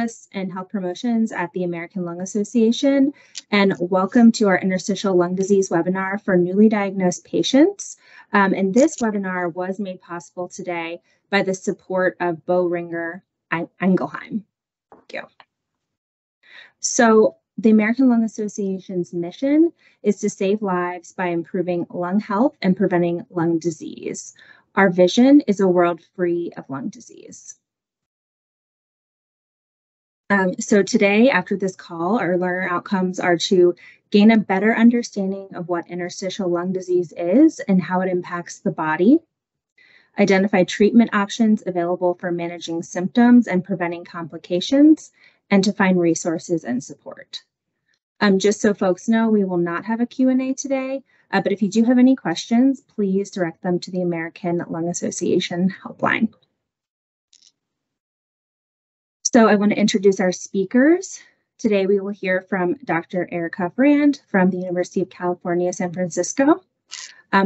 Specialists and Health Promotions at the American Lung Association, and welcome to our Interstitial Lung Disease webinar for newly diagnosed patients. And this webinar was made possible today by the support of Boehringer Ingelheim. Thank you. So the American Lung Association's mission is to save lives by improving lung health and preventing lung disease. Our vision is a world free of lung disease. So today, after this call, our learner outcomes are to gain a better understanding of what interstitial lung disease is and how it impacts the body, identify treatment options available for managing symptoms and preventing complications, and to find resources and support. Just so folks know, we will not have a Q&A today, but if you do have any questions, please direct them to the American Lung Association helpline. So I want to introduce our speakers. Today we will hear from Dr. Erica Farrand from the University of California, San Francisco.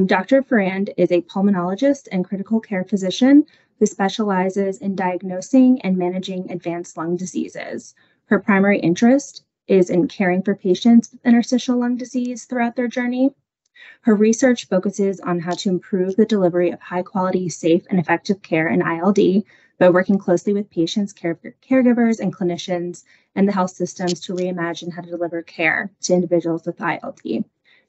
Dr. Farrand is a pulmonologist and critical care physician who specializes in diagnosing and managing advanced lung diseases. Her primary interest is in caring for patients with interstitial lung disease throughout their journey. Her research focuses on how to improve the delivery of high-quality, safe, and effective care in ILD by working closely with patients, caregivers, and clinicians, and the health systems to reimagine how to deliver care to individuals with ILD.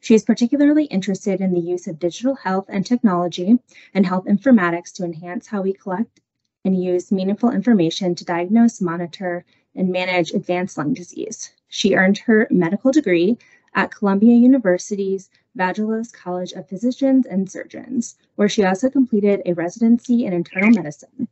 She is particularly interested in the use of digital health and technology and health informatics to enhance how we collect and use meaningful information to diagnose, monitor, and manage advanced lung disease. She earned her medical degree at Columbia University's Vagelos College of Physicians and Surgeons, where she also completed a residency in internal medicine.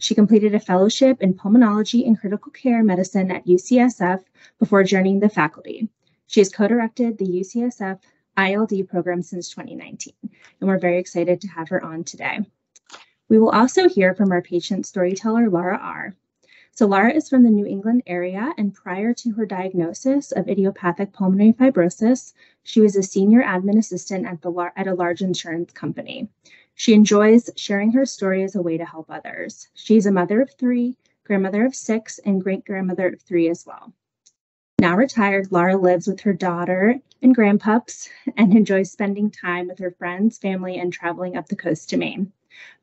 She completed a fellowship in pulmonology and critical care medicine at UCSF before joining the faculty. She has co-directed the UCSF ILD program since 2019, and we're very excited to have her on today. We will also hear from our patient storyteller, Laura R. So Laura is from the New England area, and prior to her diagnosis of idiopathic pulmonary fibrosis, she was a senior admin assistant at a large insurance company. She enjoys sharing her story as a way to help others. She's a mother of 3, grandmother of 6, and great-grandmother of 3 as well. Now retired, Laura lives with her daughter and grandpups and enjoys spending time with her friends, family, and traveling up the coast to Maine.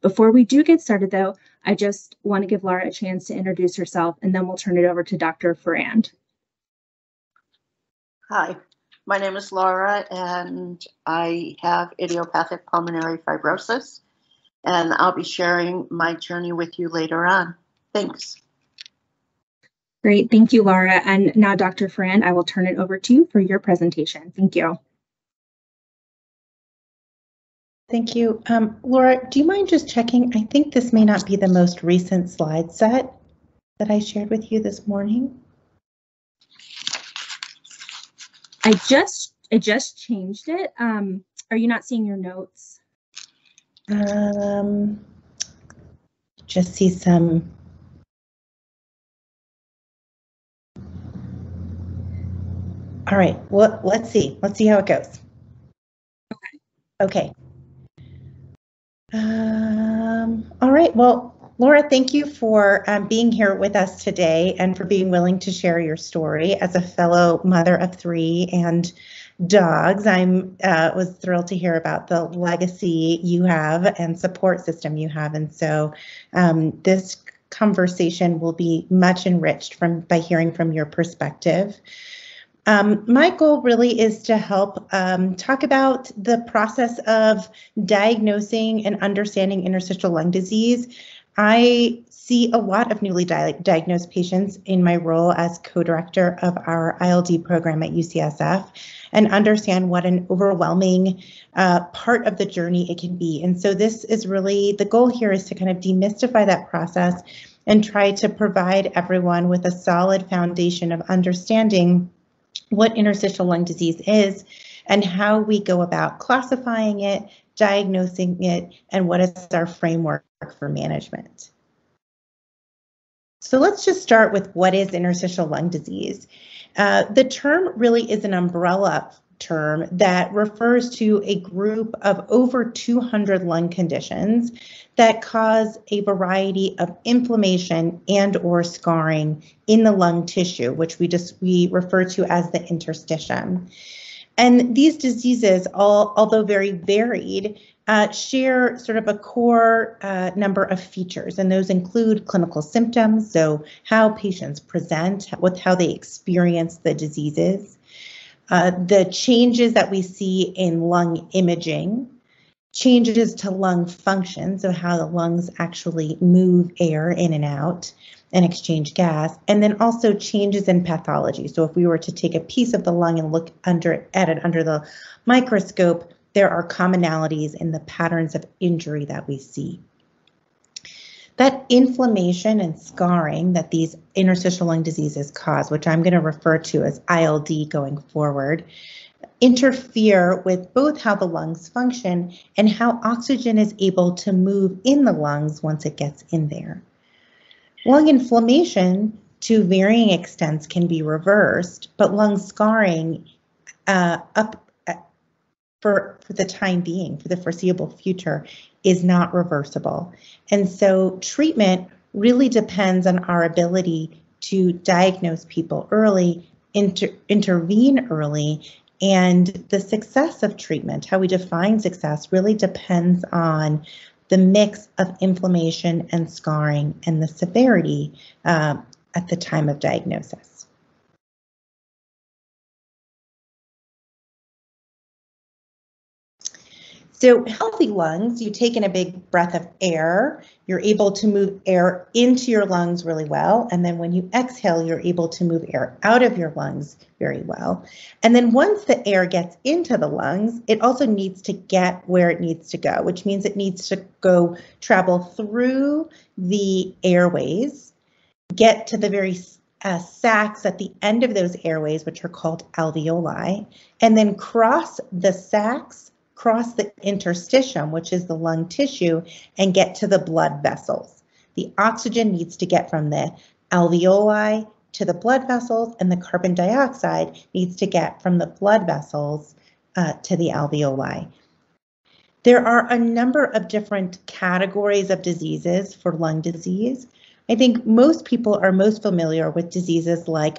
Before we do get started, though, I just want to give Laura a chance to introduce herself, and then we'll turn it over to Dr. Farrand. Hi, my name is Laura, and I have idiopathic pulmonary fibrosis, and I'll be sharing my journey with you later on. Thanks. Great. Thank you, Laura. And now, Dr. Farrand, I will turn it over to you for your presentation. Thank you. Thank you. Laura, do you mind just checking? I think this may not be the most recent slide set that I shared with you this morning. I just changed it. Are you not seeing your notes? Just see some. All right, well, let's see how it goes. Okay. All right, well, Laura, thank you for being here with us today and for being willing to share your story. As a fellow mother of 3 and dogs, I was thrilled to hear about the legacy you have and support system you have, and so this conversation will be much enriched by hearing from your perspective. My goal really is to help talk about the process of diagnosing and understanding interstitial lung disease. I see a lot of newly diagnosed patients in my role as co-director of our ILD program at UCSF, and understand what an overwhelming part of the journey it can be. And so this is really, the goal here is to kind of demystify that process and try to provide everyone with a solid foundation of understanding what interstitial lung disease is and how we go about classifying it, diagnosing it, and what is our framework for management. So let's just start with what is interstitial lung disease. The term really is an umbrella term that refers to a group of over 200 lung conditions that cause a variety of inflammation and or scarring in the lung tissue, which we refer to as the interstitium. And these diseases, although very varied, share sort of a core number of features, and those include clinical symptoms, so how patients present, how they experience the diseases, the changes that we see in lung imaging, changes to lung function, so how the lungs actually move air in and out and exchange gas, and then also changes in pathology. So if we were to take a piece of the lung and look at it under the microscope, there are commonalities in the patterns of injury that we see. That inflammation and scarring that these interstitial lung diseases cause, which I'm going to refer to as ILD going forward, interfere with both how the lungs function and how oxygen is able to move in the lungs once it gets in there. Lung inflammation to varying extents can be reversed, but lung scarring for the time being, for the foreseeable future, is not reversible. And so treatment really depends on our ability to diagnose people early, intervene early, and the success of treatment, how we define success, really depends on the mix of inflammation and scarring and the severity at the time of diagnosis. So healthy lungs, you take in a big breath of air, you're able to move air into your lungs really well, and then when you exhale, you're able to move air out of your lungs very well. And then once the air gets into the lungs, it also needs to get where it needs to go, which means it needs to go travel through the airways, get to the very sacs at the end of those airways, which are called alveoli, and then cross the sacs, cross the interstitium, which is the lung tissue, and get to the blood vessels. The oxygen needs to get from the alveoli to the blood vessels, and the carbon dioxide needs to get from the blood vessels to the alveoli. There are a number of different categories of diseases for lung disease. I think most people are most familiar with diseases like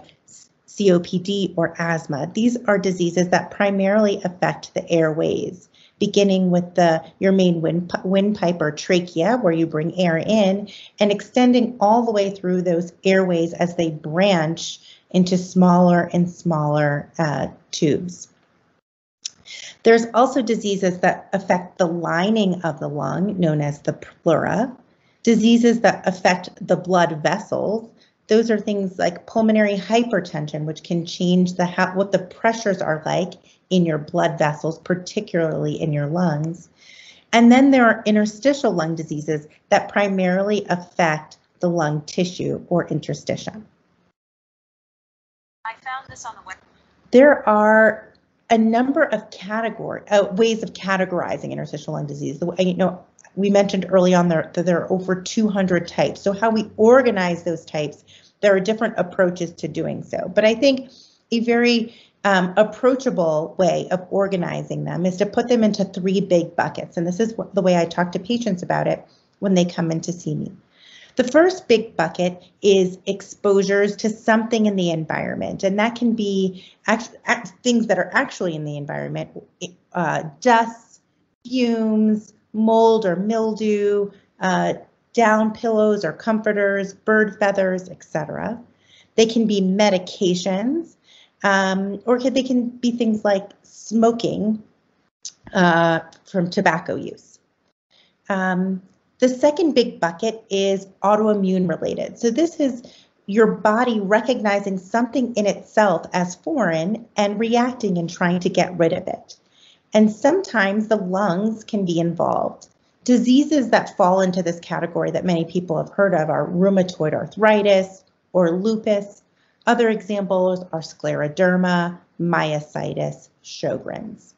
COPD or asthma. These are diseases that primarily affect the airways, beginning with your main windpipe or trachea, where you bring air in, and extending all the way through those airways as they branch into smaller and smaller tubes. There's also diseases that affect the lining of the lung, known as the pleura, diseases that affect the blood vessels. Those are things like pulmonary hypertension, which can change what the pressures are like in your blood vessels, particularly in your lungs. And then there are interstitial lung diseases that primarily affect the lung tissue or interstitium. I found this on the web. There are a number of ways of categorizing interstitial lung disease. We mentioned early on that there are over 200 types. So how we organize those types, there are different approaches to doing so. But I think a very approachable way of organizing them is to put them into three big buckets. And this is the way I talk to patients about it when they come in to see me. The first big bucket is exposures to something in the environment, and that can be things that are actually in the environment, dust, fumes, mold or mildew, down pillows or comforters, bird feathers, etc. They can be medications, or they can be things like smoking from tobacco use. The second big bucket is autoimmune related. So this is your body recognizing something in itself as foreign and reacting and trying to get rid of it. And sometimes the lungs can be involved. Diseases that fall into this category that many people have heard of are rheumatoid arthritis or lupus. Other examples are scleroderma, myositis, Sjogren's.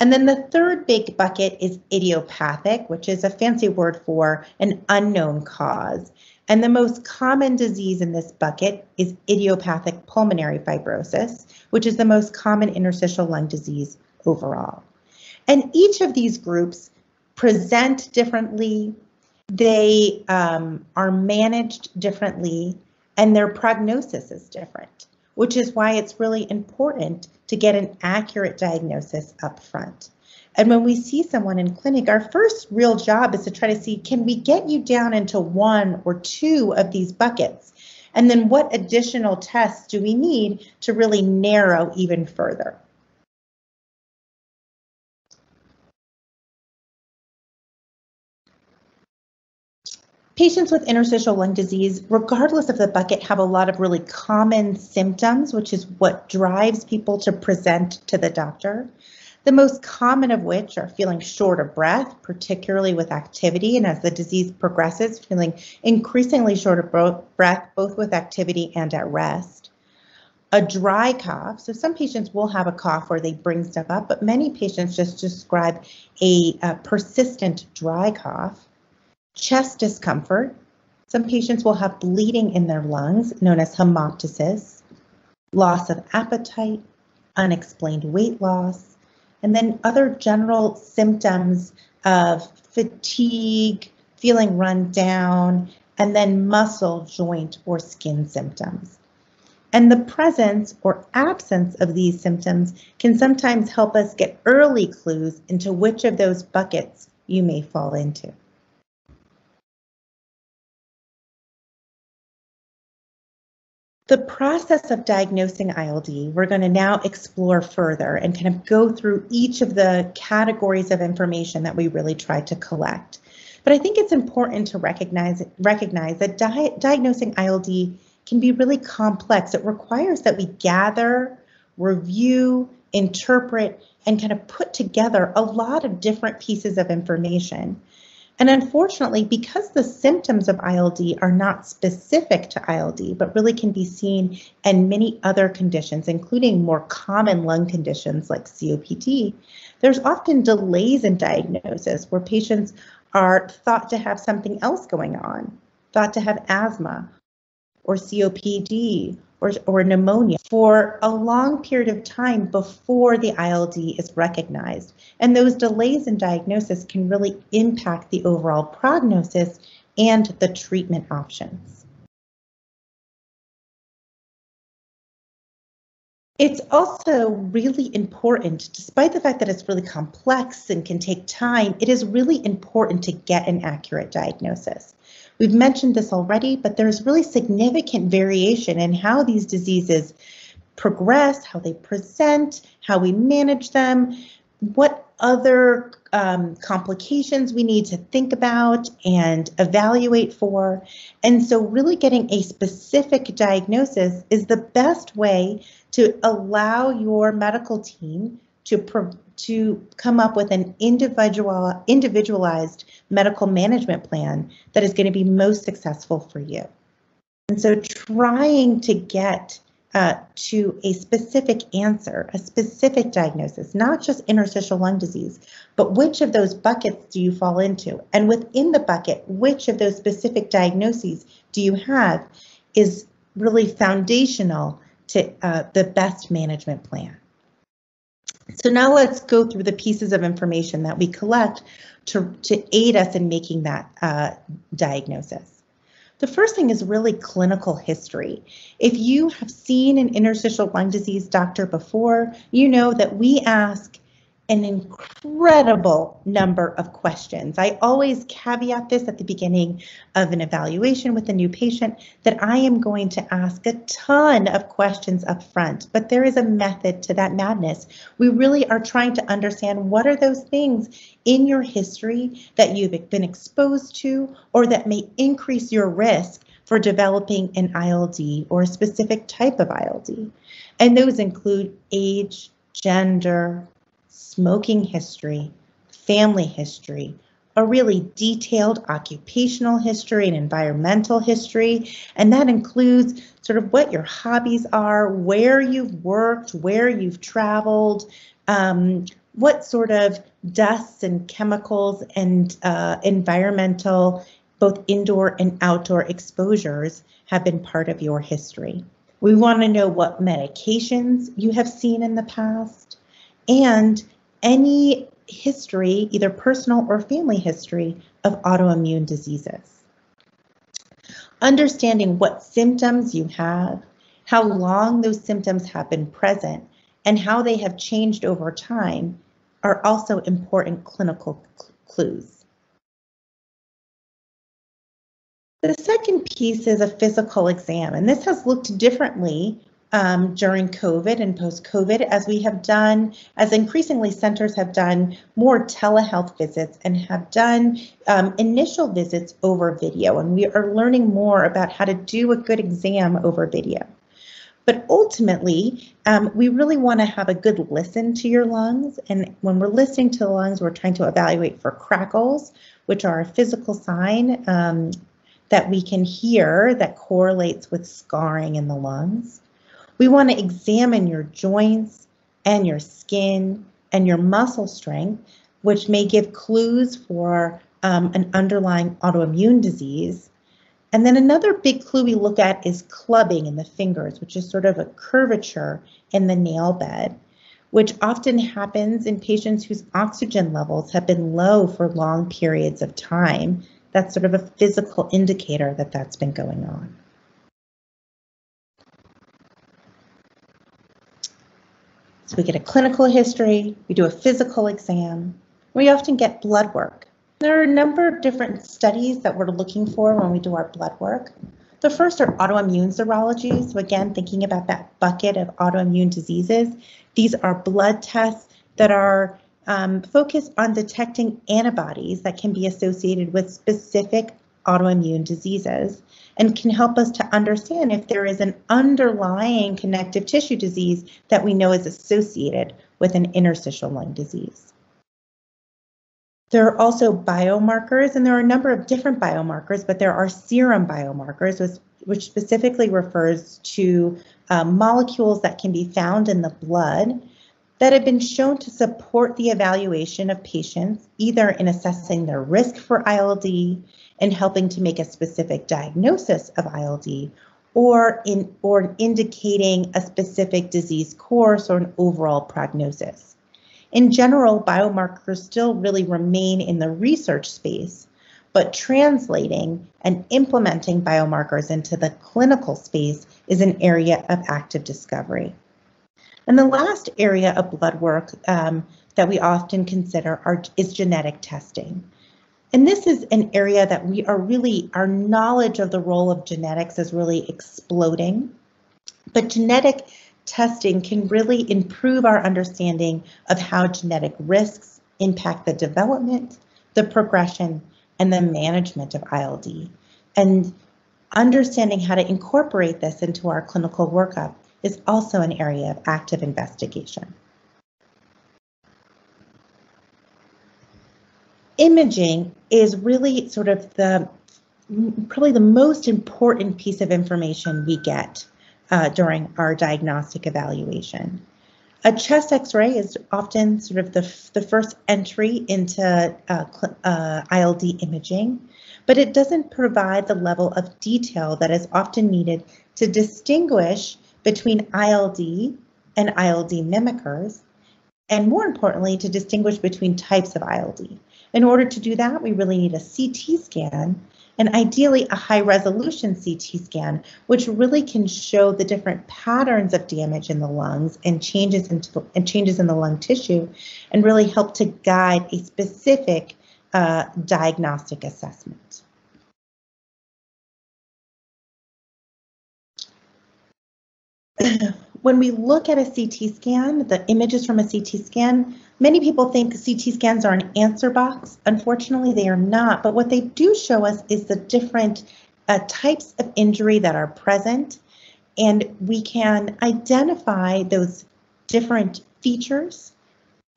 And then the third big bucket is idiopathic, which is a fancy word for an unknown cause. And the most common disease in this bucket is idiopathic pulmonary fibrosis, which is the most common interstitial lung disease overall. And each of these groups present differently, they are managed differently, and their prognosis is different, which is why it's really important to get an accurate diagnosis up front. And when we see someone in clinic, our first real job is to try to see, can we get you down into one or two of these buckets? And then what additional tests do we need to really narrow even further? Patients with interstitial lung disease, regardless of the bucket, have a lot of really common symptoms, which is what drives people to present to the doctor. The most common of which are feeling short of breath, particularly with activity, and as the disease progresses, feeling increasingly short of breath, both with activity and at rest. A dry cough, so some patients will have a cough where they bring stuff up, but many patients just describe a persistent dry cough. Chest discomfort. Some patients will have bleeding in their lungs, known as hemoptysis, loss of appetite, unexplained weight loss, and then other general symptoms of fatigue, feeling run down, and then muscle, joint, or skin symptoms. And the presence or absence of these symptoms can sometimes help us get early clues into which of those buckets you may fall into. The process of diagnosing ILD, we're going to now explore further and kind of go through each of the categories of information that we really try to collect. But I think it's important to recognize that diagnosing ILD can be really complex. It requires that we gather, review, interpret, and kind of put together a lot of different pieces of information. And unfortunately, because the symptoms of ILD are not specific to ILD, but really can be seen in many other conditions, including more common lung conditions like COPD, there's often delays in diagnosis where patients are thought to have something else going on, thought to have asthma or COPD or pneumonia for a long period of time before the ILD is recognized. And those delays in diagnosis can really impact the overall prognosis and the treatment options. It's also really important, despite the fact that it's really complex and can take time, it is really important to get an accurate diagnosis. We've mentioned this already, but there's really significant variation in how these diseases progress, how they present, how we manage them, what other complications we need to think about and evaluate for. And so really getting a specific diagnosis is the best way to allow your medical team to come up with an individualized medical management plan that is going to be most successful for you. And so trying to get to a specific answer, a specific diagnosis, not just interstitial lung disease, but which of those buckets do you fall into? And within the bucket, which of those specific diagnoses do you have is really foundational to the best management plan. So now let's go through the pieces of information that we collect to aid us in making that diagnosis. The first thing is really clinical history. If you have seen an interstitial lung disease doctor before, you know that we ask an incredible number of questions. I always caveat this at the beginning of an evaluation with a new patient that I am going to ask a ton of questions up front, but there is a method to that madness. We really are trying to understand what are those things in your history that you've been exposed to or that may increase your risk for developing an ILD or a specific type of ILD. And those include age, gender, smoking history, family history, a really detailed occupational history and environmental history, and that includes sort of what your hobbies are, where you've worked, where you've traveled, what sort of dusts and chemicals and environmental both indoor and outdoor exposures have been part of your history. We want to know what medications you have seen in the past and any history, either personal or family history, of autoimmune diseases. Understanding what symptoms you have, how long those symptoms have been present, and how they have changed over time are also important clinical clues. The second piece is a physical exam, and this has looked differently during COVID and post-COVID, as we have done, as increasingly centers have done more telehealth visits and have done initial visits over video, and we are learning more about how to do a good exam over video. But ultimately, we really want to have a good listen to your lungs. And when we're listening to the lungs, we're trying to evaluate for crackles, which are a physical sign that we can hear that correlates with scarring in the lungs. We want to examine your joints and your skin and your muscle strength, which may give clues for an underlying autoimmune disease. And then another big clue we look at is clubbing in the fingers, which is sort of a curvature in the nail bed, which often happens in patients whose oxygen levels have been low for long periods of time. That's sort of a physical indicator that that's been going on. So we get a clinical history, we do a physical exam, we often get blood work. There are a number of different studies that we're looking for when we do our blood work. The first are autoimmune serologies. So again, thinking about that bucket of autoimmune diseases, these are blood tests that are focused on detecting antibodies that can be associated with specific autoimmune diseases and can help us to understand if there is an underlying connective tissue disease that we know is associated with an interstitial lung disease. There are also biomarkers, and there are a number of different biomarkers, but there are serum biomarkers, which specifically refers to molecules that can be found in the blood that have been shown to support the evaluation of patients, either in assessing their risk for ILD and helping to make a specific diagnosis of ILD, or indicating a specific disease course or an overall prognosis. In general, biomarkers still really remain in the research space, but translating and implementing biomarkers into the clinical space is an area of active discovery. And the last area of blood work that we often consider is genetic testing. And this is an area that we are really, our knowledge of the role of genetics is really exploding, but genetic testing can really improve our understanding of how genetic risks impact the development, the progression, and the management of ILD. And understanding how to incorporate this into our clinical workup is also an area of active investigation. Imaging is really sort of probably the most important piece of information we get during our diagnostic evaluation. A chest x-ray is often sort of the first entry into ILD imaging, but it doesn't provide the level of detail that is often needed to distinguish between ILD and ILD mimickers, and more importantly, to distinguish between types of ILD. In order to do that, we really need a CT scan, and ideally a high-resolution CT scan, which really can show the different patterns of damage in the lungs and changes in the lung tissue, and really help to guide a specific diagnostic assessment. When we look at a CT scan, the images from a CT scan, many people think CT scans are an answer box. Unfortunately, they are not, but what they do show us is the different types of injury that are present, and we can identify those different features,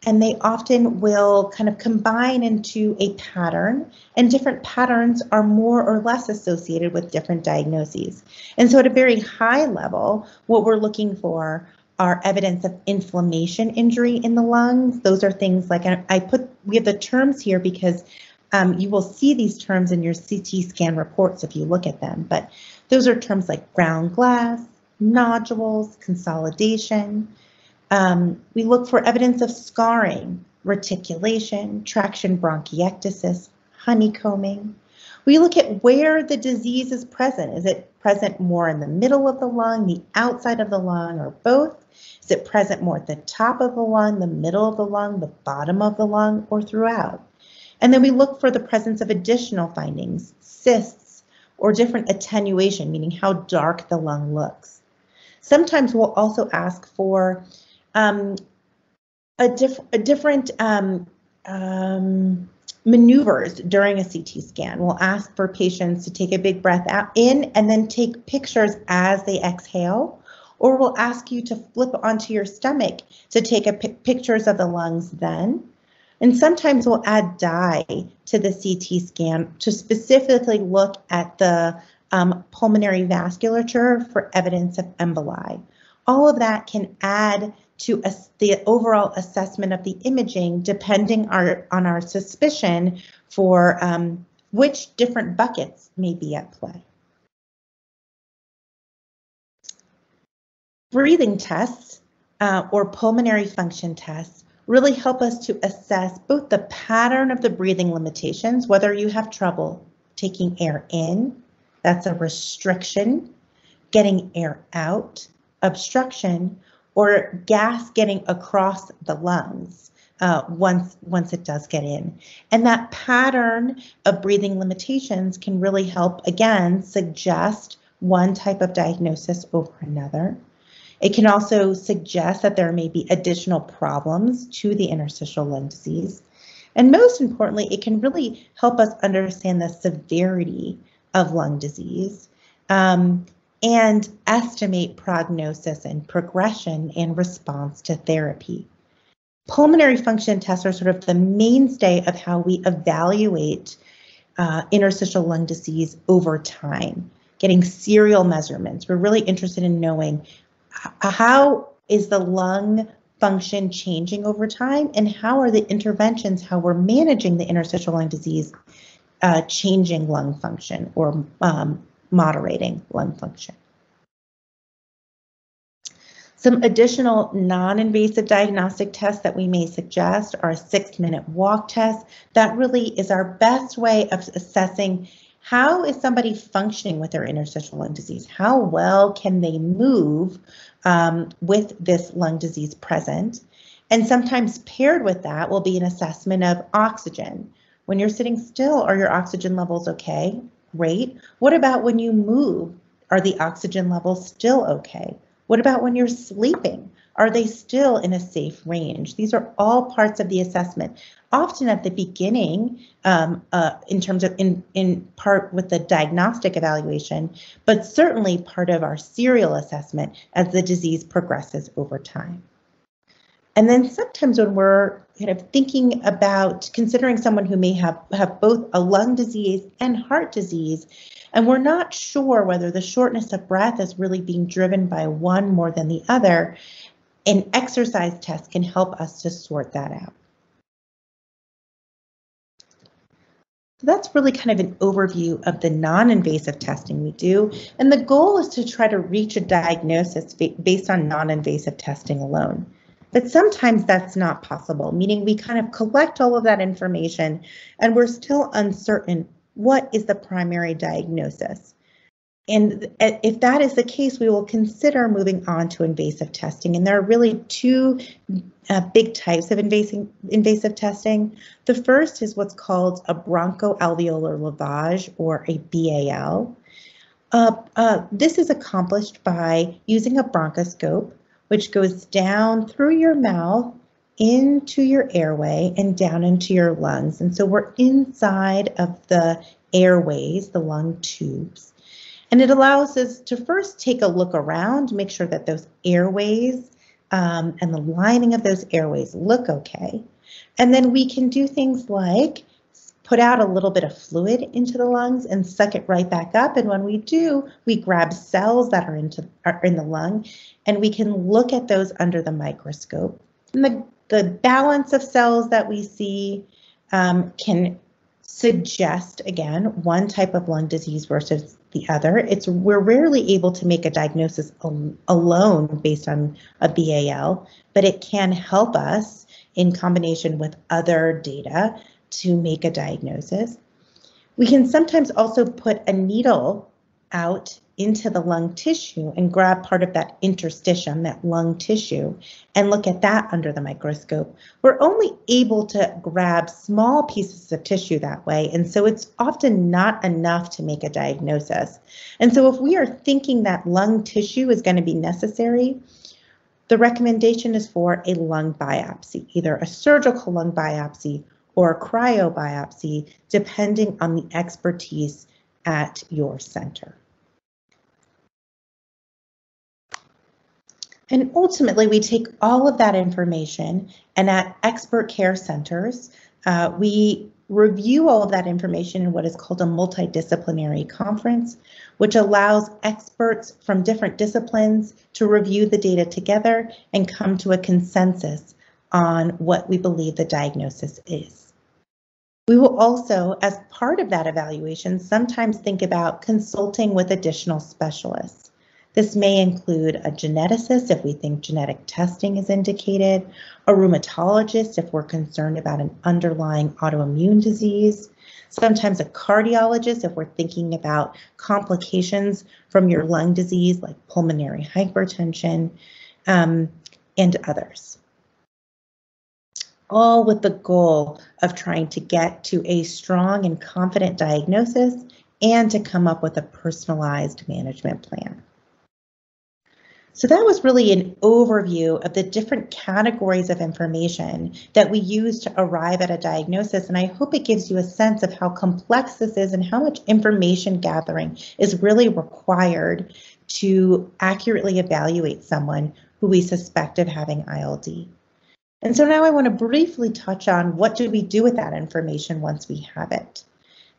and they often will kind of combine into a pattern, and different patterns are more or less associated with different diagnoses. And so at a very high level, what we're looking for are evidence of inflammation injury in the lungs. Those are things like, we have the terms here because You will see these terms in your CT scan reports if you look at them, but those are terms like ground glass, nodules, consolidation. We look for evidence of scarring, reticulation, traction bronchiectasis, honeycombing. We look at where the disease is present. Is it present more in the middle of the lung, the outside of the lung, or both? Is it present more at the top of the lung, the middle of the lung, the bottom of the lung, or throughout? And then we look for the presence of additional findings, cysts, or different attenuation, meaning how dark the lung looks. Sometimes we'll also ask for different maneuvers during a CT scan. We'll ask for patients to take a big breath out in and then take pictures as they exhale, or we'll ask you to flip onto your stomach to take pictures of the lungs then. And sometimes we'll add dye to the CT scan to specifically look at the pulmonary vasculature for evidence of emboli. All of that can add to the overall assessment of the imaging, depending on our suspicion for which different buckets may be at play. Breathing tests or pulmonary function tests really help us to assess both the pattern of the breathing limitations, whether you have trouble taking air in, that's a restriction, getting air out, obstruction, or gas getting across the lungs once it does get in. And that pattern of breathing limitations can really help, again, suggest one type of diagnosis over another. It can also suggest that there may be additional problems to the interstitial lung disease. And most importantly, it can really help us understand the severity of lung disease. And estimate prognosis and progression and response to therapy. Pulmonary function tests are sort of the mainstay of how we evaluate interstitial lung disease over time, getting serial measurements. We're really interested in knowing how is the lung function changing over time and how are the interventions, how we're managing the interstitial lung disease, changing lung function or moderating lung function. Some additional non-invasive diagnostic tests that we may suggest are a 6-minute walk test. That really is our best way of assessing how is somebody functioning with their interstitial lung disease? How well can they move with this lung disease present? And sometimes paired with that will be an assessment of oxygen. When you're sitting still, are your oxygen levels okay? Great. What about when you move? Are the oxygen levels still okay? What about when you're sleeping? Are they still in a safe range? These are all parts of the assessment, often at the beginning in terms of in part with the diagnostic evaluation, but certainly part of our serial assessment as the disease progresses over time. And then sometimes when we're kind of thinking about considering someone who may have both a lung disease and heart disease, and we're not sure whether the shortness of breath is really being driven by one more than the other, an exercise test can help us to sort that out. So that's really kind of an overview of the non-invasive testing we do, and the goal is to try to reach a diagnosis based on non-invasive testing alone. But sometimes that's not possible, meaning we kind of collect all of that information and we're still uncertain what is the primary diagnosis. And if that is the case, we will consider moving on to invasive testing. And there are really two big types of invasive testing. The first is what's called a bronchoalveolar lavage, or a BAL. This is accomplished by using a bronchoscope, which goes down through your mouth into your airway and down into your lungs. And so we're inside of the airways, the lung tubes, and it allows us to first take a look around, make sure that those airways and the lining of those airways look okay. And then we can do things like put out a little bit of fluid into the lungs and suck it right back up. And when we do, we grab cells that are in the lung, and we can look at those under the microscope. And the balance of cells that we see can suggest, again, one type of lung disease versus the other. We're rarely able to make a diagnosis alone based on a BAL, but it can help us in combination with other data to make a diagnosis. We can sometimes also put a needle out into the lung tissue and grab part of that interstitium, that lung tissue, and look at that under the microscope. We're only able to grab small pieces of tissue that way, and so it's often not enough to make a diagnosis. And so if we are thinking that lung tissue is going to be necessary, the recommendation is for a lung biopsy, either a surgical lung biopsy or a cryobiopsy, depending on the expertise at your center. And ultimately, we take all of that information, and at expert care centers, we review all of that information in what is called a multidisciplinary conference, which allows experts from different disciplines to review the data together and come to a consensus on what we believe the diagnosis is. We will also, as part of that evaluation, sometimes think about consulting with additional specialists. This may include a geneticist if we think genetic testing is indicated, a rheumatologist if we're concerned about an underlying autoimmune disease, sometimes a cardiologist if we're thinking about complications from your lung disease like pulmonary hypertension, and others. All with the goal of trying to get to a strong and confident diagnosis and to come up with a personalized management plan. So that was really an overview of the different categories of information that we use to arrive at a diagnosis, and I hope it gives you a sense of how complex this is and how much information gathering is really required to accurately evaluate someone who we suspect of having ILD. And so now I want to briefly touch on what do we do with that information once we have it.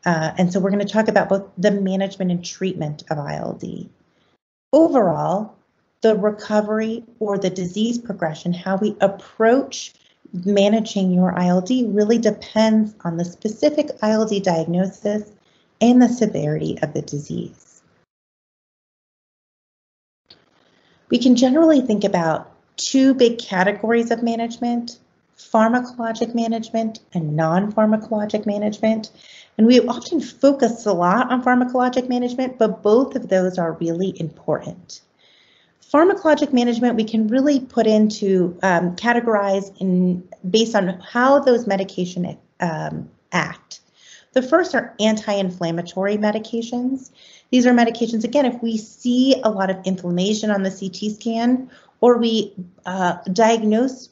And so we're going to talk about both the management and treatment of ILD. Overall, the recovery or the disease progression, how we approach managing your ILD really depends on the specific ILD diagnosis and the severity of the disease. We can generally think about two big categories of management: pharmacologic management and non-pharmacologic management. And we often focus a lot on pharmacologic management, but both of those are really important. Pharmacologic management we can really put into, categorize in based on how those medications act. The first are anti-inflammatory medications. These are medications, again, if we see a lot of inflammation on the CT scan or we diagnose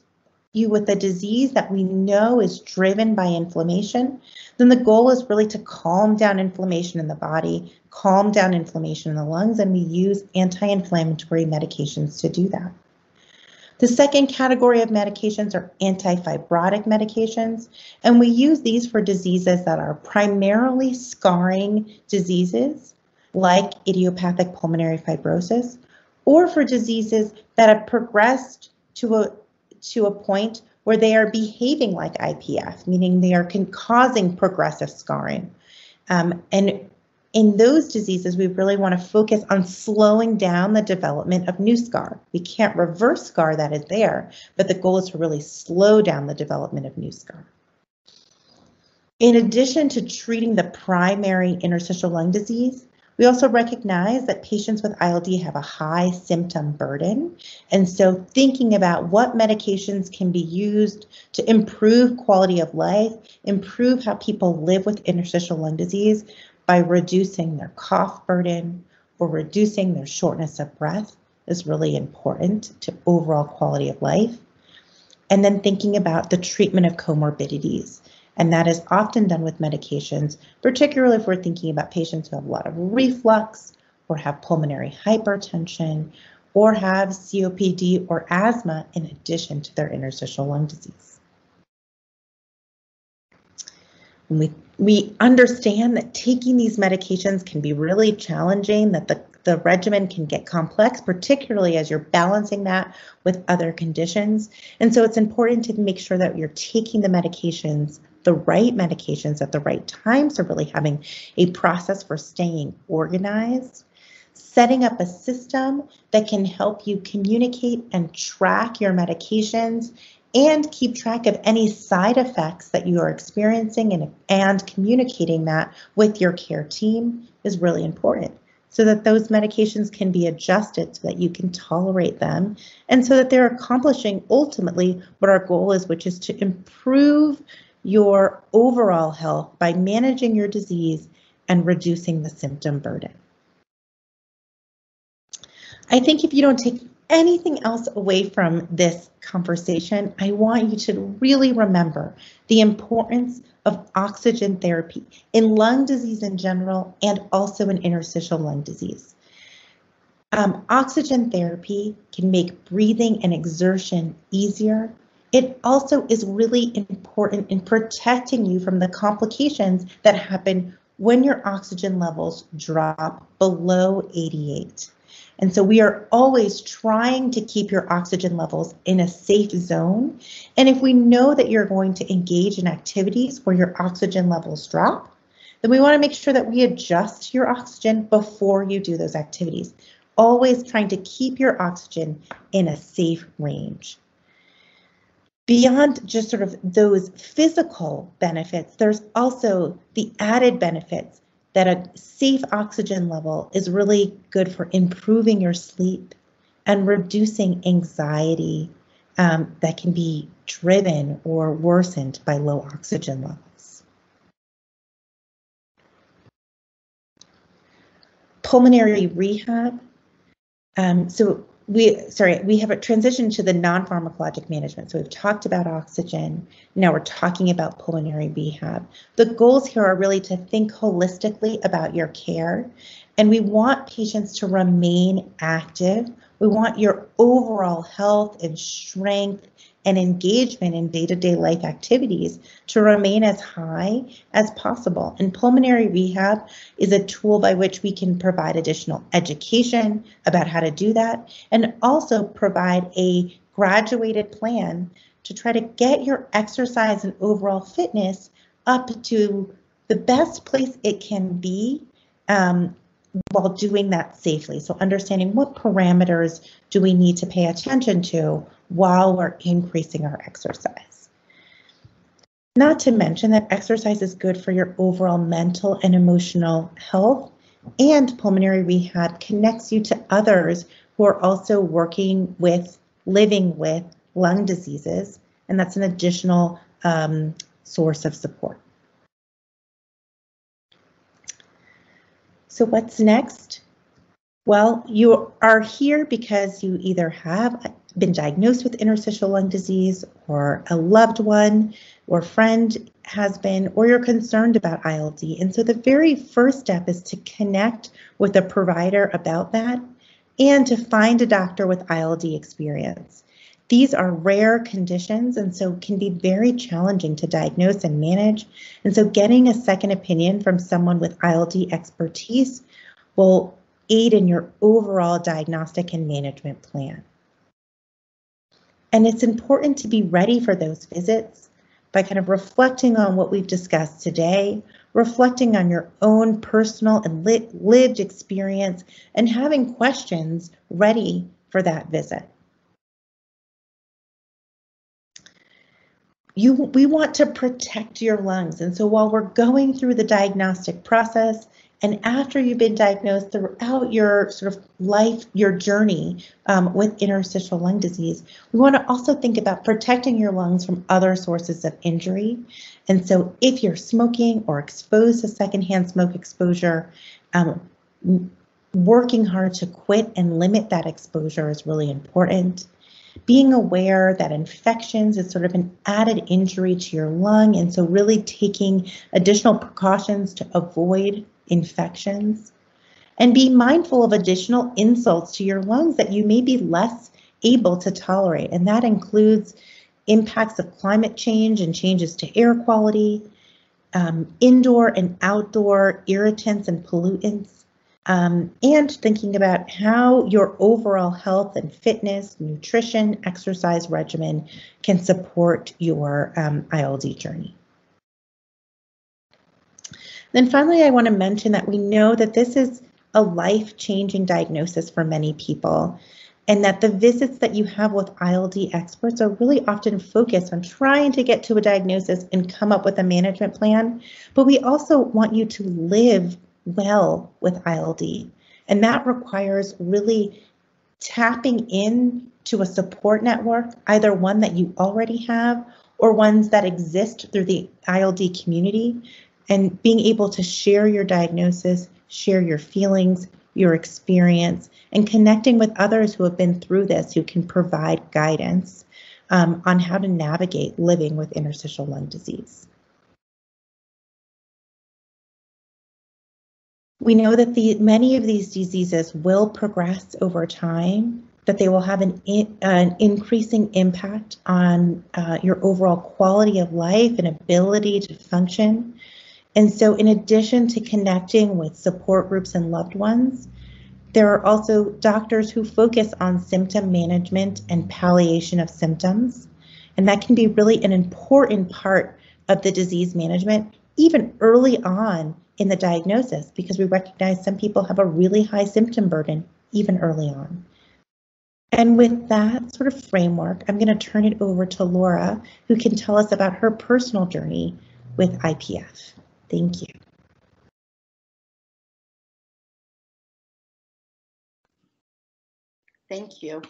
you with a disease that we know is driven by inflammation, then the goal is really to calm down inflammation in the body, calm down inflammation in the lungs, and we use anti-inflammatory medications to do that. The second category of medications are anti-fibrotic medications, and we use these for diseases that are primarily scarring diseases like idiopathic pulmonary fibrosis, or for diseases that have progressed to a point where they are behaving like IPF, meaning they are causing progressive scarring. And in those diseases, we really want to focus on slowing down the development of new scar. We can't reverse scar that is there, but the goal is to really slow down the development of new scar. In addition to treating the primary interstitial lung disease, we also recognize that patients with ILD have a high symptom burden, and so thinking about what medications can be used to improve quality of life, improve how people live with interstitial lung disease by reducing their cough burden or reducing their shortness of breath is really important to overall quality of life. And then thinking about the treatment of comorbidities. And that is often done with medications, particularly if we're thinking about patients who have a lot of reflux or have pulmonary hypertension or have COPD or asthma in addition to their interstitial lung disease. And we understand that taking these medications can be really challenging, that the regimen can get complex, particularly as you're balancing that with other conditions. And so it's important to make sure that you're taking the medications the right medications at the right time. So really having a process for staying organized, setting up a system that can help you communicate and track your medications and keep track of any side effects that you are experiencing, and communicating that with your care team is really important, so that those medications can be adjusted so that you can tolerate them and so that they're accomplishing ultimately what our goal is, which is to improve your overall health by managing your disease and reducing the symptom burden. I think if you don't take anything else away from this conversation, I want you to really remember the importance of oxygen therapy in lung disease in general and also in interstitial lung disease. Oxygen therapy can make breathing and exertion easier. It also is really important in protecting you from the complications that happen when your oxygen levels drop below 88. And so we are always trying to keep your oxygen levels in a safe zone. And if we know that you're going to engage in activities where your oxygen levels drop, then we want to make sure that we adjust your oxygen before you do those activities, always trying to keep your oxygen in a safe range. Beyond just sort of those physical benefits, there's also the added benefits that a safe oxygen level is really good for improving your sleep and reducing anxiety that can be driven or worsened by low oxygen levels. Pulmonary rehab. We have a transition to the non-pharmacologic management. So we've talked about oxygen. Now we're talking about pulmonary rehab. The goals here are really to think holistically about your care, and we want patients to remain active. We want your overall health and strength and engagement in day-to-day life activities to remain as high as possible. And pulmonary rehab is a tool by which we can provide additional education about how to do that, and also provide a graduated plan to try to get your exercise and overall fitness up to the best place it can be while doing that safely. So understanding what parameters do we need to pay attention to while we're increasing our exercise. Not to mention that exercise is good for your overall mental and emotional health, and pulmonary rehab connects you to others who are also working with, living with lung diseases, and that's an additional source of support. So what's next? Well, you are here because you either have been diagnosed with interstitial lung disease, or a loved one or friend has been, or you're concerned about ILD. And so the very first step is to connect with a provider about that and to find a doctor with ILD experience. These are rare conditions and so can be very challenging to diagnose and manage. And so getting a second opinion from someone with ILD expertise will aid in your overall diagnostic and management plan. And it's important to be ready for those visits by kind of reflecting on what we've discussed today, reflecting on your own personal and lived experience, and having questions ready for that visit. We want to protect your lungs, and so while we're going through the diagnostic process, and after you've been diagnosed, throughout your sort of life, your journey with interstitial lung disease, we want to also think about protecting your lungs from other sources of injury. And so if you're smoking or exposed to secondhand smoke exposure, working hard to quit and limit that exposure is really important. Being aware that infections is sort of an added injury to your lung, and so really taking additional precautions to avoid infections, and be mindful of additional insults to your lungs that you may be less able to tolerate, and that includes impacts of climate change and changes to air quality, indoor and outdoor irritants and pollutants, and thinking about how your overall health and fitness, nutrition, exercise regimen can support your ILD journey. Then finally, I want to mention that we know that this is a life-changing diagnosis for many people, and that the visits that you have with ILD experts are really often focused on trying to get to a diagnosis and come up with a management plan. But we also want you to live well with ILD, and that requires really tapping in to a support network, either one that you already have or ones that exist through the ILD community, and being able to share your diagnosis, share your feelings, your experience, and connecting with others who have been through this, who can provide guidance on how to navigate living with interstitial lung disease. We know that many of these diseases will progress over time, that they will have an increasing impact on your overall quality of life and ability to function. And so in addition to connecting with support groups and loved ones, there are also doctors who focus on symptom management and palliation of symptoms. And that can be really an important part of the disease management, even early on in the diagnosis, because we recognize some people have a really high symptom burden even early on. And with that sort of framework, I'm going to turn it over to Laura, who can tell us about her personal journey with IPF. Thank you. Thank you.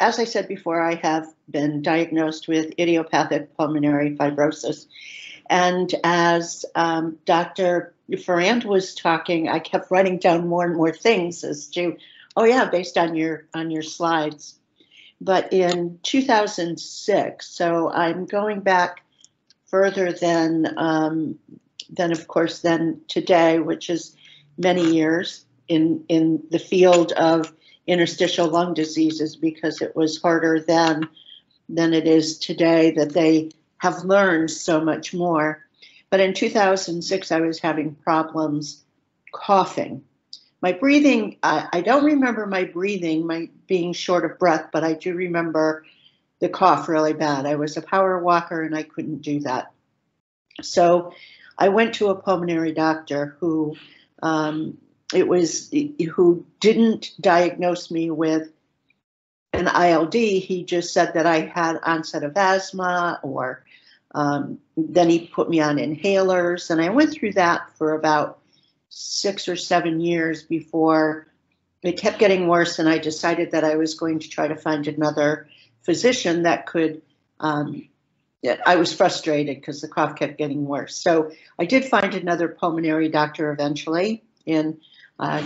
As I said before, I have been diagnosed with idiopathic pulmonary fibrosis. And as Dr. Farrand was talking, I kept writing down more and more things as to, oh yeah, based on your slides. But in 2006, so I'm going back further than of course than today, which is many years in the field of interstitial lung diseases, because it was harder than it is today, that they have learned so much more. But in 2006, I was having problems coughing. My breathing, I don't remember my breathing, my being short of breath, but I do remember the cough really bad. I was a power walker and I couldn't do that. So I went to a pulmonary doctor who didn't diagnose me with an ILD. He just said that I had onset of asthma, or then he put me on inhalers, and I went through that for about 6 or 7 years before it kept getting worse, and I decided that I was going to try to find another physician that could. I was frustrated because the cough kept getting worse. So I did find another pulmonary doctor eventually in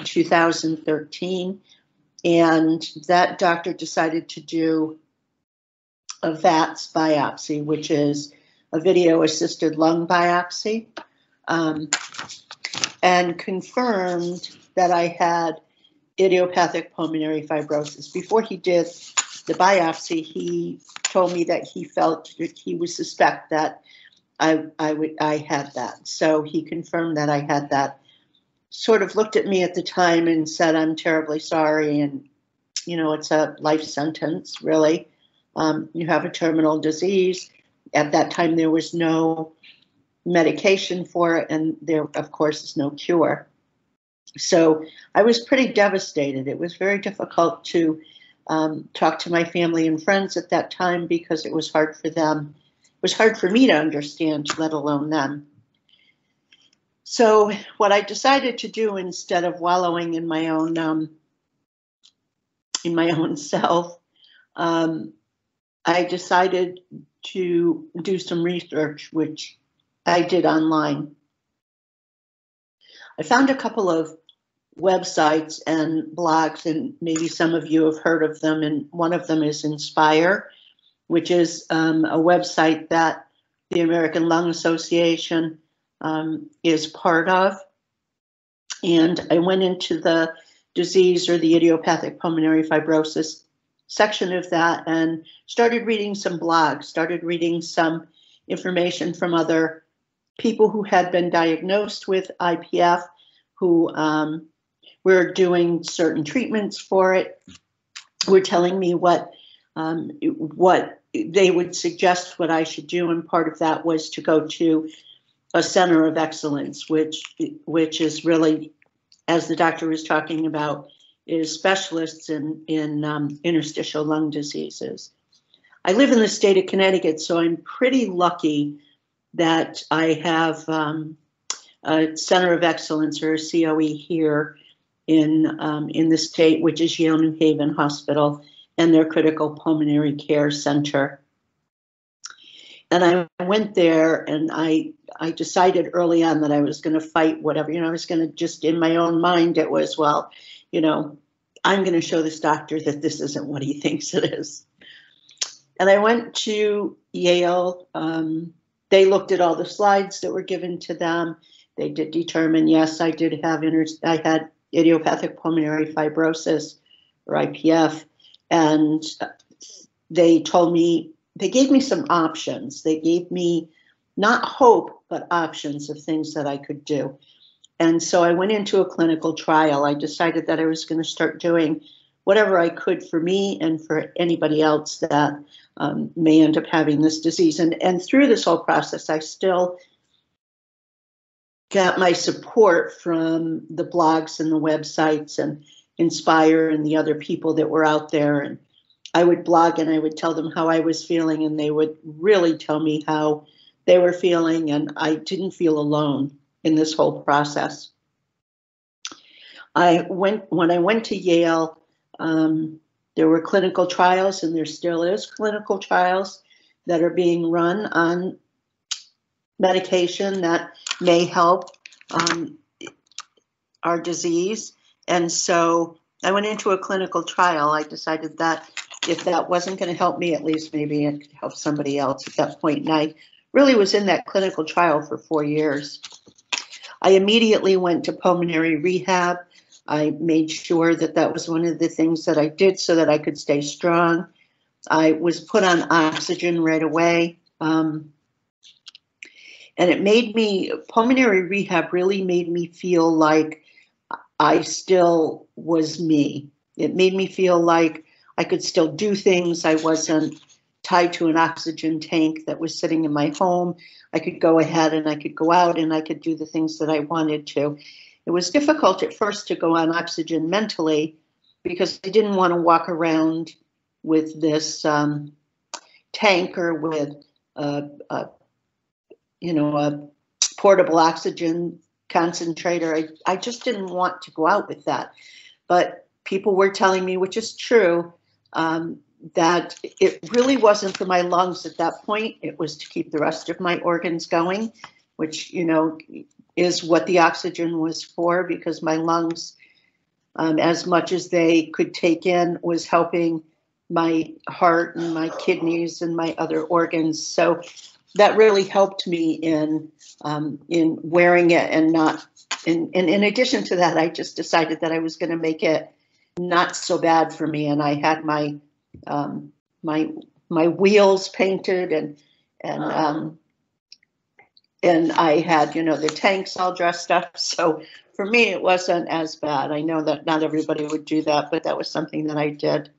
2013, and that doctor decided to do a VATS biopsy, which is a video-assisted lung biopsy, and confirmed that I had idiopathic pulmonary fibrosis. Before he did the biopsy, he told me that he felt that he would suspect that I had that. So he confirmed that I had that, sort of looked at me at the time and said, I'm terribly sorry. And, you know, it's a life sentence, really. You have a terminal disease. At that time, there was no medication for it, and there, of course, is no cure. So I was pretty devastated. It was very difficult to talk to my family and friends at that time, because it was hard for them. It was hard for me to understand, let alone them. So what I decided to do, instead of wallowing in my own self, I decided to do some research, which I did online. I found a couple of websites and blogs, and maybe some of you have heard of them, and one of them is Inspire, which is a website that the American Lung Association is part of. And I went into the disease, or the idiopathic pulmonary fibrosis section of that, and started reading some blogs, started reading some information from other people who had been diagnosed with IPF, who were doing certain treatments for it, were telling me what they would suggest what I should do, and part of that was to go to a center of excellence, which is really, as the doctor was talking about, is specialists in interstitial lung diseases. I live in the state of Connecticut, so I'm pretty lucky that I have a center of excellence, or a COE, here in the state, which is Yale New Haven Hospital and their critical pulmonary care center. And I went there, and I decided early on that I was going to fight whatever, I was going to just, in my own mind, it was, well, I'm going to show this doctor that this isn't what he thinks it is. And I went to Yale. They looked at all the slides that were given to them. They did determine, yes, I did have, I had idiopathic pulmonary fibrosis, or IPF. And they told me, they gave me some options. They gave me not hope, but options of things that I could do. And so I went into a clinical trial. I decided that I was going to start doing whatever I could for me and for anybody else that may end up having this disease. And through this whole process, I still got my support from the blogs and the websites and Inspire and the other people that were out there. And I would blog and I would tell them how I was feeling, and they would really tell me how they were feeling, and I didn't feel alone in this whole process. When I went to Yale, there were clinical trials, and there still is clinical trials that are being run on medication that may help our disease. And so I went into a clinical trial. I decided that if that wasn't going to help me, at least maybe it could help somebody else at that point. And I really was in that clinical trial for 4 years. I immediately went to pulmonary rehab. I made sure that that was one of the things that I did so that I could stay strong. I was put on oxygen right away. And it made me, pulmonary rehab really made me feel like I still was me. It made me feel like I could still do things. I wasn't tied to an oxygen tank that was sitting in my home. I could go ahead and I could go out and I could do the things that I wanted to. It was difficult at first to go on oxygen mentally because I didn't want to walk around with this tank or with a portable oxygen concentrator. I just didn't want to go out with that. But people were telling me, which is true, that it really wasn't for my lungs at that point. It was to keep the rest of my organs going, which, is what the oxygen was for, because my lungs, as much as they could take in, was helping my heart and my kidneys and my other organs. So that really helped me in wearing it and not, and in addition to that, I just decided that I was going to make it not so bad for me. And I had my my wheels painted and I had, the tanks all dressed up. So for me, it wasn't as bad. I know that not everybody would do that, but that was something that I did.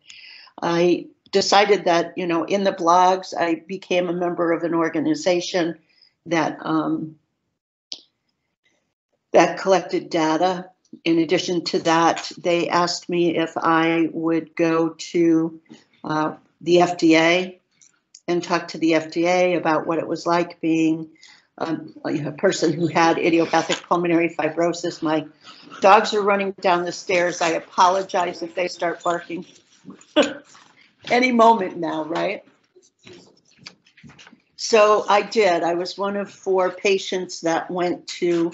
I decided that, in the blogs, I became a member of an organization that, that collected data. In addition to that, they asked me if I would go to the FDA and talk to the FDA about what it was like being a person who had idiopathic pulmonary fibrosis. My dogs are running down the stairs. I apologize if they start barking any moment now, right? So I did. I was one of four patients that went to,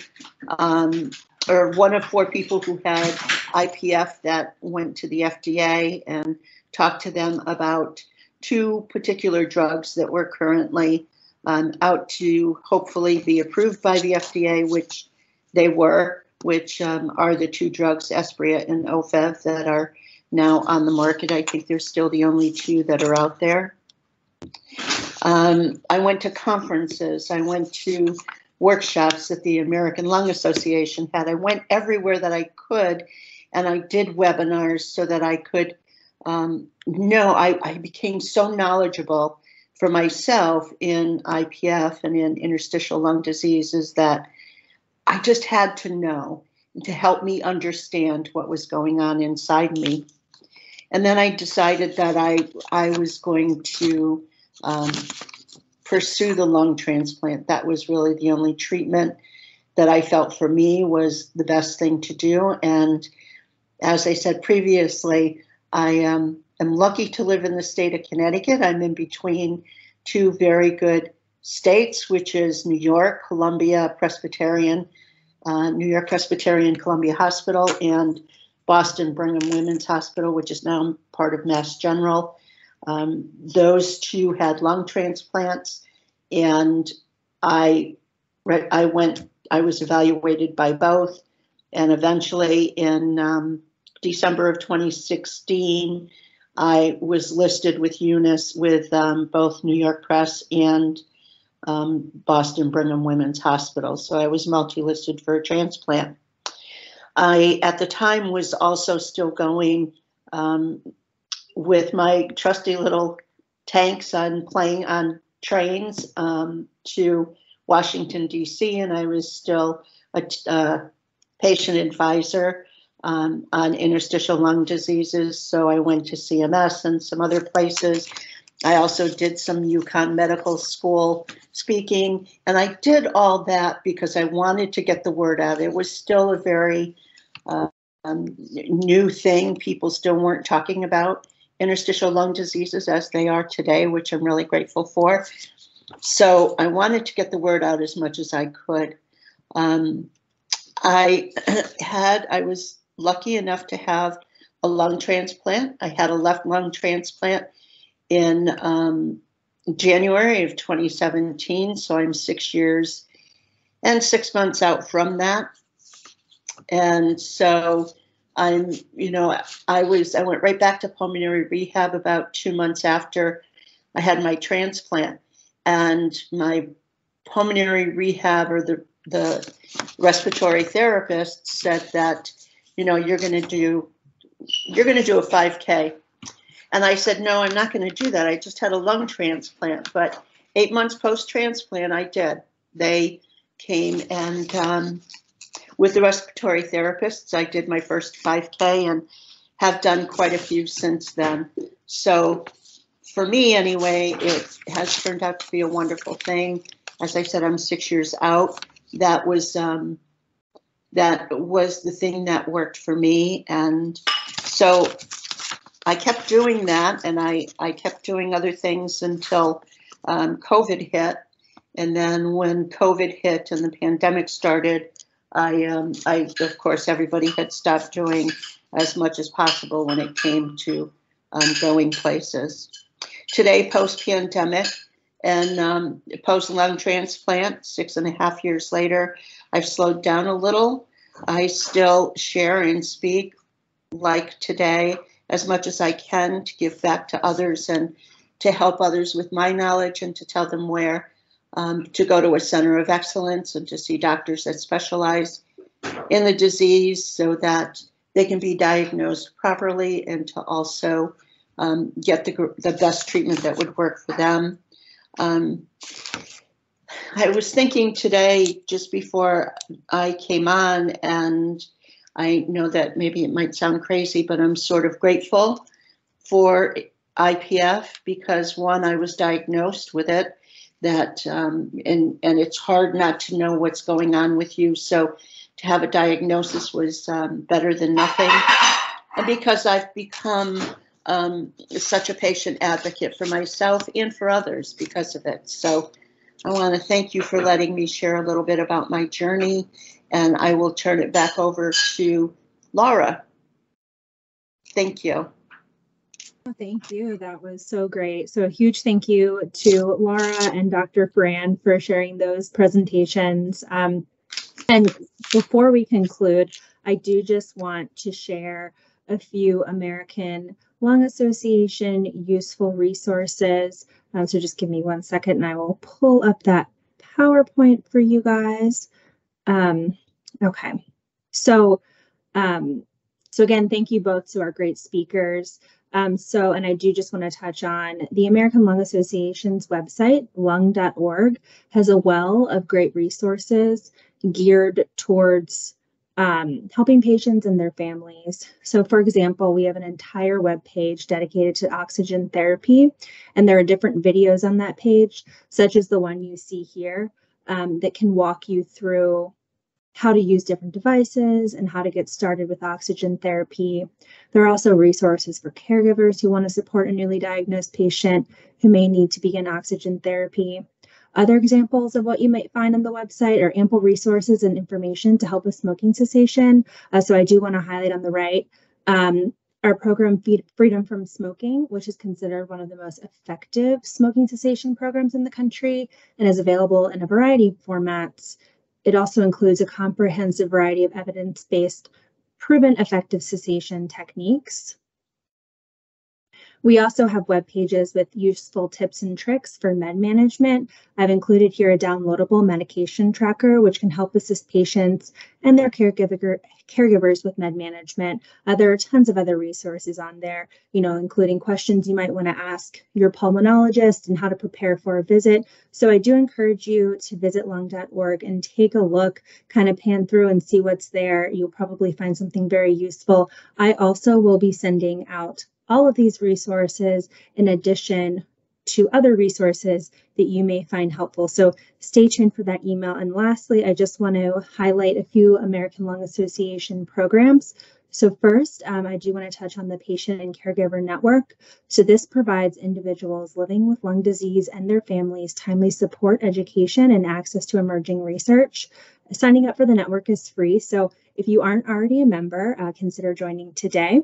or one of four people who had IPF that went to the FDA and talked to them about two particular drugs that were currently out to hopefully be approved by the FDA, which they were, which are the two drugs, Esbriet and Ofev, that are now on the market. I think they're still the only two that are out there. I went to conferences. I went to workshops that the American Lung Association had. I went everywhere that I could, and I did webinars so that I could I became so knowledgeable for myself in IPF and in interstitial lung disease is that I just had to know to help me understand what was going on inside me. And then I decided that I was going to pursue the lung transplant. That was really the only treatment that I felt for me was the best thing to do. And as I said previously, I am lucky to live in the state of Connecticut. I'm in between two very good states, which is New York, New York Presbyterian Columbia Hospital, and Boston Brigham Women's Hospital, which is now part of Mass General. Those two had lung transplants, and I was evaluated by both, and eventually in December of 2016, I was listed with UNIS with both New York Press and Boston Brigham Women's Hospital. So I was multi-listed for a transplant. I, at the time, was also still going with my trusty little tanks on playing on trains to Washington, D.C., and I was still a patient advisor on interstitial lung diseases. So I went to CMS and some other places. I also did some UConn Medical School speaking, and I did all that because I wanted to get the word out. It was still a very new thing. People still weren't talking about interstitial lung diseases as they are today, which I'm really grateful for. So I wanted to get the word out as much as I could. I was lucky enough to have a lung transplant. I had a left lung transplant in January of 2017, so I'm 6 years and 6 months out from that. And so I'm, you know, I went right back to pulmonary rehab about 2 months after I had my transplant, and my pulmonary rehab or the respiratory therapist said that, you know, you're going to do a 5K. And I said, no, I'm not going to do that. I just had a lung transplant. But 8 months post-transplant, I did. They came and with the respiratory therapists, I did my first 5K and have done quite a few since then. So for me, anyway, it has turned out to be a wonderful thing. As I said, I'm 6 years out. That was the thing that worked for me. And so I kept doing that, and I kept doing other things until COVID hit. And then when COVID hit and the pandemic started, I of course, everybody had stopped doing as much as possible when it came to going places. Today, post-pandemic and post-lung transplant, 6.5 years later, I've slowed down a little. I still share and speak like today as much as I can to give back to others and to help others with my knowledge and to tell them where to go to a center of excellence and to see doctors that specialize in the disease so that they can be diagnosed properly and to also get the best treatment that would work for them. I was thinking today just before I came on, and I know that maybe it might sound crazy, but I'm sort of grateful for IPF because, one, I was diagnosed with it, that and it's hard not to know what's going on with you. So to have a diagnosis was better than nothing. And because I've become such a patient advocate for myself and for others because of it. So I want to thank you for letting me share a little bit about my journey, and I will turn it back over to Laura. Thank you. Thank you. That was so great. So a huge thank you to Laura and Dr. Farrand for sharing those presentations. And before we conclude, I do just want to share a few American Lung Association useful resources. So just give me 1 second and I will pull up that PowerPoint for you guys. Okay. So again, thank you both to our great speakers. And I do just want to touch on the American Lung Association's website, lung.org, has a well of great resources geared towards helping patients and their families. So for example, we have an entire web page dedicated to oxygen therapy, and there are different videos on that page, such as the one you see here, that can walk you through how to use different devices and how to get started with oxygen therapy. There are also resources for caregivers who want to support a newly diagnosed patient who may need to begin oxygen therapy. Other examples of what you might find on the website are ample resources and information to help with smoking cessation. So I do want to highlight on the right our program, Freedom from Smoking, which is considered one of the most effective smoking cessation programs in the country and is available in a variety of formats. It also includes a comprehensive variety of evidence-based proven effective cessation techniques. We also have web pages with useful tips and tricks for med management. I've included here a downloadable medication tracker, which can help assist patients and their caregivers with med management. There are tons of other resources on there, including questions you might want to ask your pulmonologist and how to prepare for a visit. So I do encourage you to visit lung.org and take a look, kind of pan through and see what's there. You'll probably find something very useful. I also will be sending out all of these resources in addition to other resources that you may find helpful. So stay tuned for that email. And lastly, I just want to highlight a few American Lung Association programs. So first, I do want to touch on the Patient and Caregiver Network. So this provides individuals living with lung disease and their families timely support, education, and access to emerging research. Signing up for the network is free. So if you aren't already a member, consider joining today.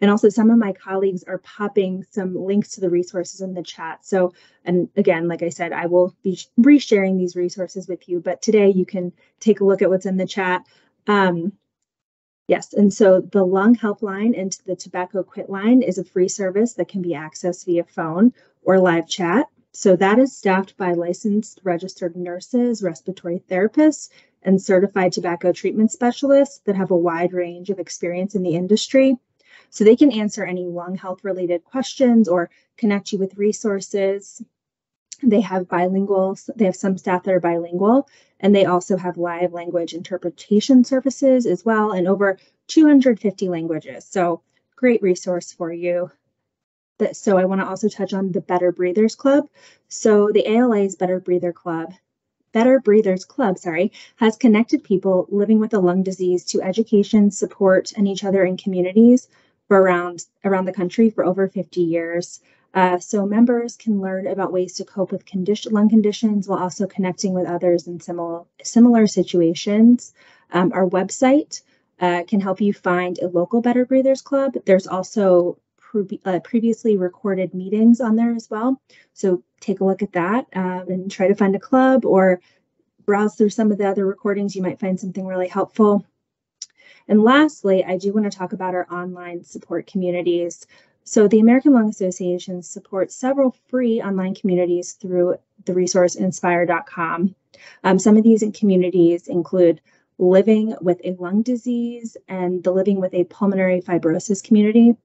And also some of my colleagues are popping some links to the resources in the chat. So, and again, like I said, I will be resharing these resources with you, but today you can take a look at what's in the chat. Yes, and so the Lung Helpline and the Tobacco Quit Line is a free service that can be accessed via phone or live chat. So that is staffed by licensed registered nurses, respiratory therapists, and certified tobacco treatment specialists that have a wide range of experience in the industry. So they can answer any lung health related questions or connect you with resources. They have bilingual, they have some staff that are bilingual, and they also have live language interpretation services as well, and over 250 languages. So great resource for you. So I want to also touch on the Better Breathers Club. So the ALA's Better Breathers Club has connected people living with a lung disease to education, support, and each other in communities for around the country for over 50 years. So members can learn about ways to cope with lung conditions while also connecting with others in similar situations. Our website can help you find a local Better Breathers Club. There's also previously recorded meetings on there as well. So take a look at that and try to find a club or browse through some of the other recordings. You might find something really helpful. And lastly, I do want to talk about our online support communities. So the American Lung Association supports several free online communities through the resource inspire.com. Some of these communities include Living with a Lung Disease and the Living with a Pulmonary Fibrosis community.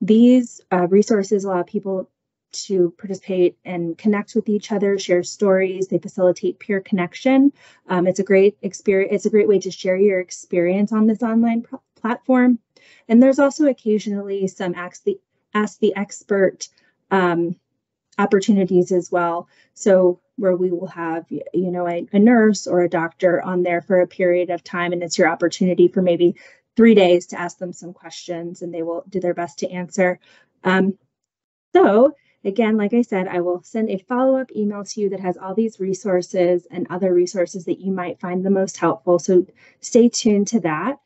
These resources allow people to participate and connect with each other, share stories. They facilitate peer connection. It's a great experience. It's a great way to share your experience on this online platform. And there's also occasionally some Ask the Expert opportunities as well. So where we will have, a nurse or a doctor on there for a period of time, and it's your opportunity for maybe 3 days to ask them some questions, and they will do their best to answer. So again, like I said, I will send a follow-up email to you that has all these resources and other resources that you might find the most helpful. So stay tuned to that.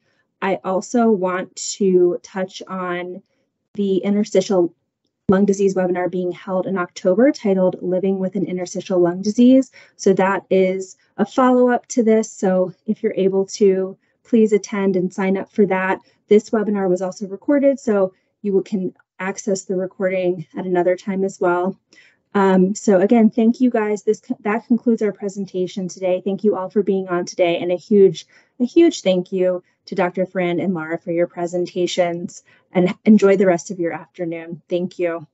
I also want to touch on the interstitial lung disease webinar being held in October titled Living with an Interstitial Lung Disease. So that is a follow-up to this. So if you're able to, please attend and sign up for that. This webinar was also recorded, so you can access the recording at another time as well. So again, thank you guys. That concludes our presentation today. Thank you all for being on today, and a huge thank you to Dr. Farrand and Laura for your presentations, and enjoy the rest of your afternoon. Thank you.